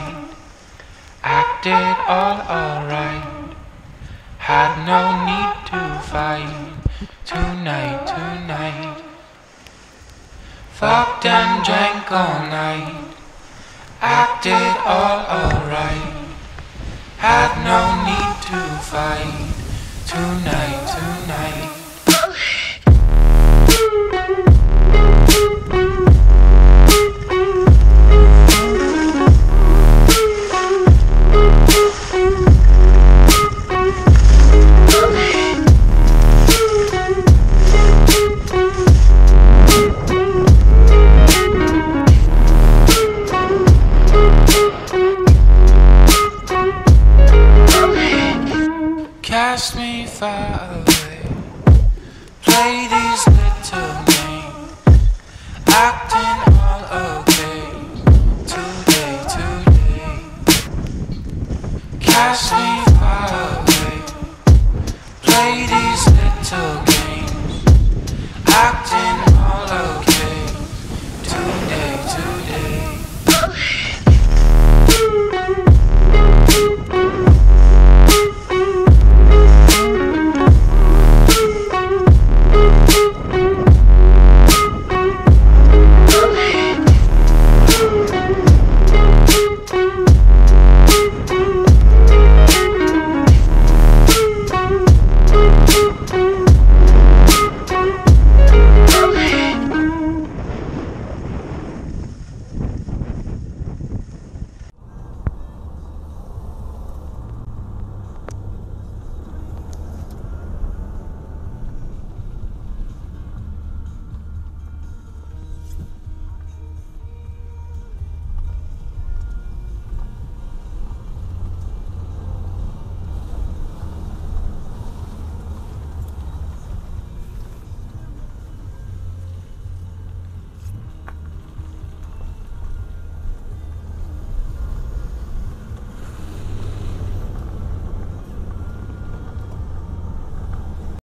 kind, acted all alright, had no need to fight. Tonight, fucked and drank all night, acted all alright, had no need to fight. Tonight. Cast me far away, play these little games, acting all okay, today. Cast me